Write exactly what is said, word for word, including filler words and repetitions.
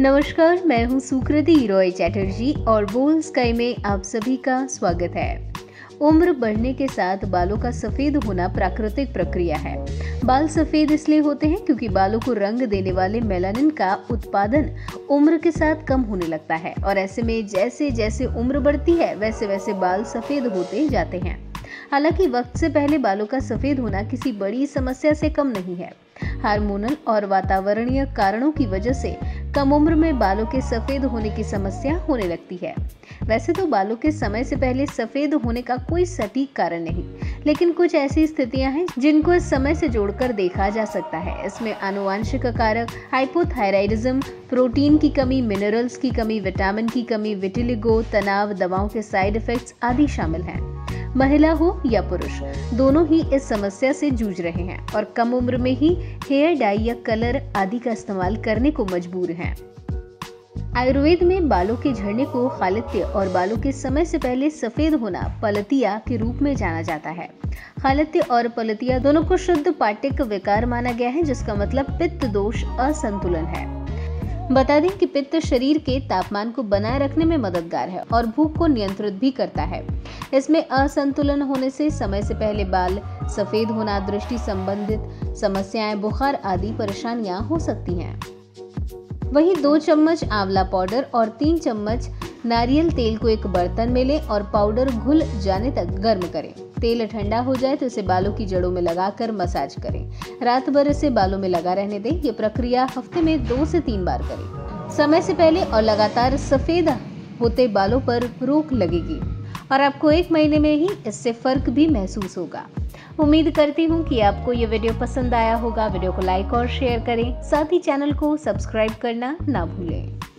नमस्कार, मैं हूँ सुकृति रॉय चैटर्जी और बोल्डस्काई में आप सभी का स्वागत है। उम्र बढ़ने के साथ बालों का सफ़ेद होना प्राकृतिक प्रक्रिया है। बाल सफ़ेद इसलिए होते हैं क्योंकि बालों को रंग देने वाले मेलानिन का उत्पादन उम्र के साथ कम होने लगता है और ऐसे में जैसे जैसे उम्र बढ़ती है वैसे वैसे बाल सफ़ेद होते जाते हैं। हालांकि वक्त से पहले बालों का सफ़ेद होना किसी बड़ी समस्या से कम नहीं है। हार्मोनल और वातावरणीय कारणों की वजह से कम उम्र में बालों के सफ़ेद होने की समस्या होने लगती है। वैसे तो बालों के समय से पहले सफ़ेद होने का कोई सटीक कारण नहीं, लेकिन कुछ ऐसी स्थितियां हैं जिनको इस समय से जोड़कर देखा जा सकता है। इसमें आनुवांशिक कारक, हाइपोथायराइडिज्म, प्रोटीन की कमी, मिनरल्स की कमी, विटामिन की कमी, विटिलिगो, तनाव, दवाओं के साइड इफेक्ट्स आदि शामिल हैं। महिला हो या पुरुष, दोनों ही इस समस्या से जूझ रहे हैं और कम उम्र में ही हेयर डाई या कलर आदि का इस्तेमाल करने को मजबूर हैं। आयुर्वेद में बालों के झड़ने को खालित्य और बालों के समय से पहले सफ़ेद होना पलतिया के रूप में जाना जाता है। खालित्य और पलतिया दोनों को शुद्ध पाटिक विकार माना गया है, जिसका मतलब पित्त दोष असंतुलन है। बता दें कि पित्त शरीर के तापमान को बनाए रखने में मददगार है और भूख को नियंत्रित भी करता है। इसमें असंतुलन होने से समय से पहले बाल सफ़ेद होना, दृष्टि संबंधित समस्याएं, बुखार आदि परेशानियां हो सकती हैं। वहीं दो चम्मच आंवला पाउडर और तीन चम्मच नारियल तेल को एक बर्तन में लें और पाउडर घुल जाने तक गर्म करें। तेल ठंडा हो जाए तो इसे बालों की जड़ों में लगाकर मसाज करें। रात भर इसे बालों में लगा रहने दें। ये प्रक्रिया हफ्ते में दो से तीन बार करें। समय से पहले और लगातार सफ़ेद होते बालों पर रोक लगेगी और आपको एक महीने में ही इससे फ़र्क भी महसूस होगा। उम्मीद करती हूँ कि आपको ये वीडियो पसंद आया होगा। वीडियो को लाइक और शेयर करें, साथ ही चैनल को सब्सक्राइब करना ना भूलें।